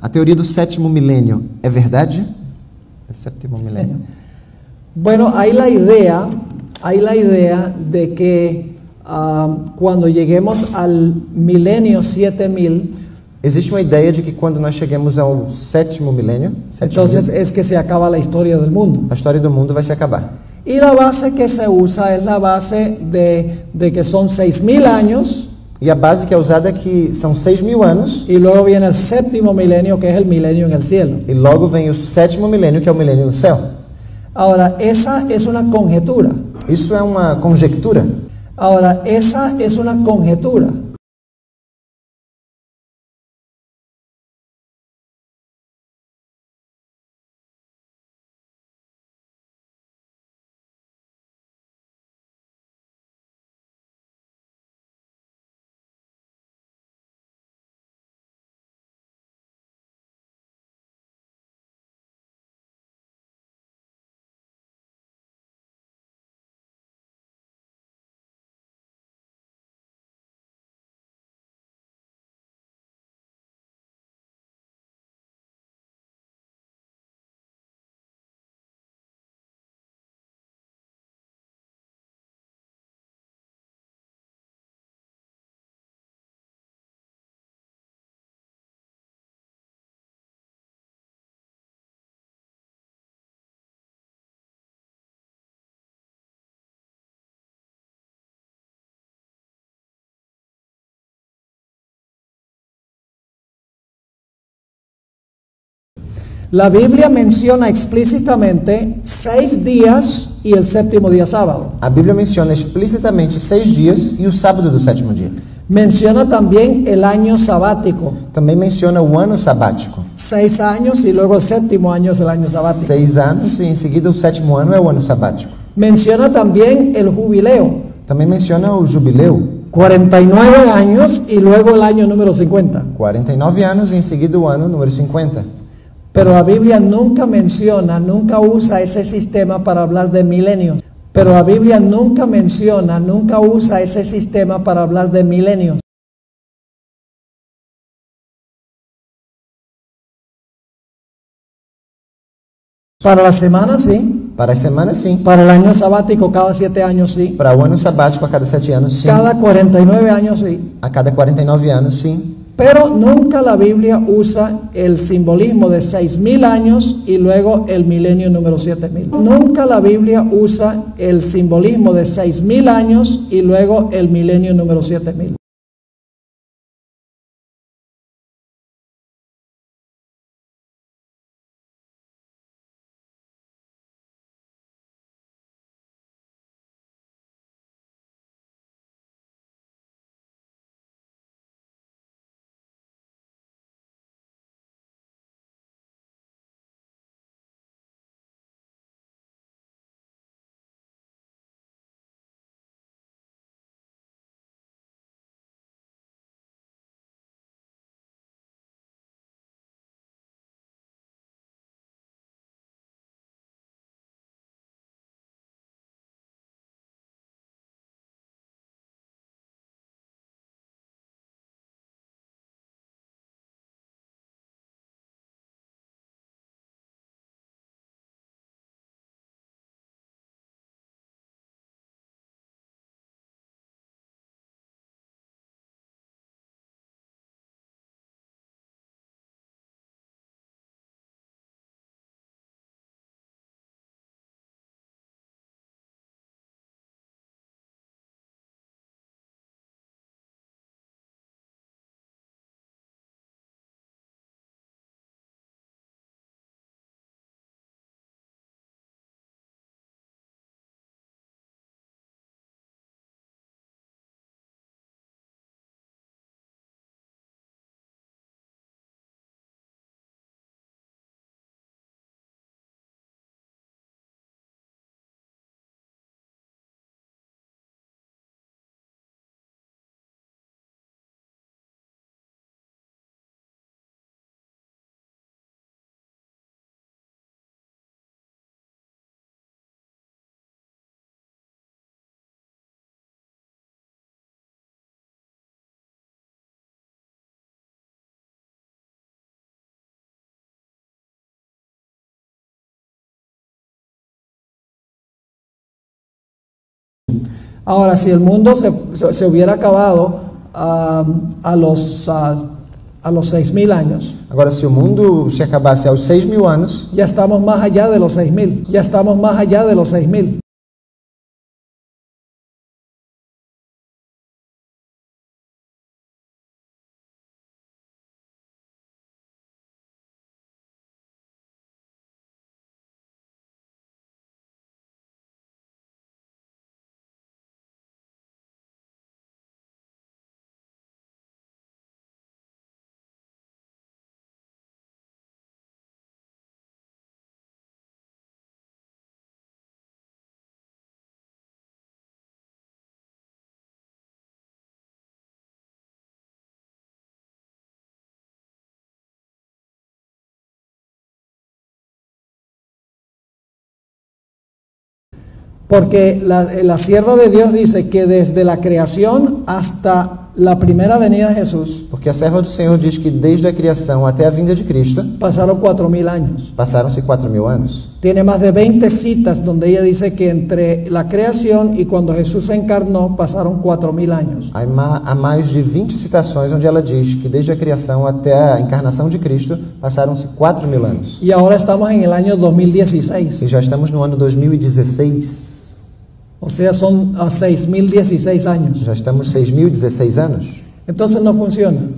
a teoria do sétimo milênio é verdade? El séptimo milenio. Bueno, hay la idea de que cuando lleguemos al milenio 7000, existe una idea de que cuando nós chegamos ao sétimo milenio, entonces es que se acaba la historia del mundo. La historia del mundo va a se acabar. Y la base que se usa es la base de que son 6000 años. Y la base que es usada es que son 6000 años. Y luego viene el séptimo milenio, que es el milenio en el cielo. Y luego viene el séptimo milenio, que es el milenio en el cielo. Ahora, esa es una conjetura. Eso es una conjetura. Ahora, esa es una conjetura. La Biblia menciona explícitamente 6 días y el séptimo día sábado. La Biblia menciona explícitamente 6 días y el sábado del séptimo día. Menciona también el año sabático. También menciona el año sabático. 6 años y luego el séptimo año es el año sabático. 6 años y enseguida el séptimo año es el año sabático. Menciona también el jubileo. También menciona el jubileo. 49 años y luego el año número 50. 49 años y enseguida el año número 50. Pero la Biblia nunca menciona, nunca usa ese sistema para hablar de milenios. Pero la Biblia nunca menciona, nunca usa ese sistema para hablar de milenios. Para la semana sí. Para la semana sí. Para el año sabático cada 7 años sí. Para el año sabático a cada 7 años sí. Cada 49 años sí. A cada 49 años sí. Pero nunca la Biblia usa el simbolismo de 6000 años y luego el milenio número 7000. Nunca la Biblia usa el simbolismo de 6000 años y luego el milenio número 7000. Ahora, si el mundo se hubiera acabado a los 6.000 años. Agora, se o mundo se acabasse aos 6.000 anos, já estamos mais allá de los 6.000. Já estamos mais allá de los 6.000. Porque la sierva de Dios dice que desde la creación hasta la primera venida de Jesús. Porque a serva do Senhor diz que desde a criação até a vinda de Cristo. Pasaron 4.000 años. Passaram-se 4.000 anos. Tiene más de 20 citas donde ella dice que entre la creación y cuando Jesús se encarnó pasaron 4.000 años. Há mais de 20 citações onde ela diz que desde a criação até a encarnação de Cristo passaram-se 4.000 anos. E agora estamos em el año 2016. E já estamos no ano 2016. O sea, son 6.016 años. Ya estamos 6.016 años. Entonces no funciona.